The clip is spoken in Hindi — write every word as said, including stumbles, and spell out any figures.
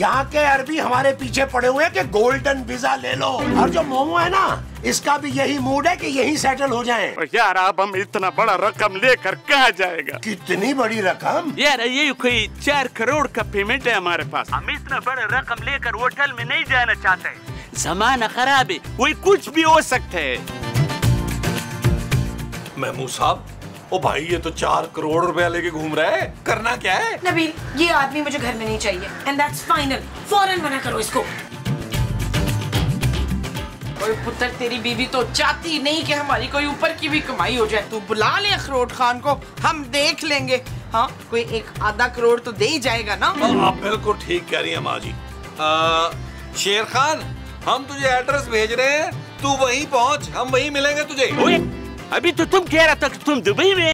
यहाँ के अरबी हमारे पीछे पड़े हुए कि गोल्डन वीजा ले लो। और जो मोमो है ना, इसका भी यही मूड है कि यही सेटल हो जाए। यार अब हम इतना बड़ा रकम लेकर कहाँ जाएगा? कितनी बड़ी रकम? यार ये कोई चार करोड़ का पेमेंट है हमारे पास। हम इतना बड़ा रकम लेकर होटल में नहीं जाना चाहते हैं। जमाना खराब है, वही कुछ भी हो सकता है। महमूद साहब, ओ भाई ये तो चार करोड़ रुपया लेके घूम रहा है, करना क्या है? नबील, ये आदमी मुझे घर में नहीं चाहिए। And that's final. फौरन मना करो इसको। और पुत्र, तेरी बीवी तो चाहती नहीं कि हमारी कोई ऊपर की भी कमाई हो जाए। तू बुला ले अखरोट खान को, हम देख लेंगे। हाँ, कोई एक आधा करोड़ तो दे ही जाएगा ना। आप बिल्कुल ठीक कह रही है माँ जी। शेर खान, हम तुझे एड्रेस भेज रहे हैं, तू वहीं पहुँच, हम वहीं मिलेंगे तुझे। अभी तो तुम कह रहा था कि तुम दुबई में।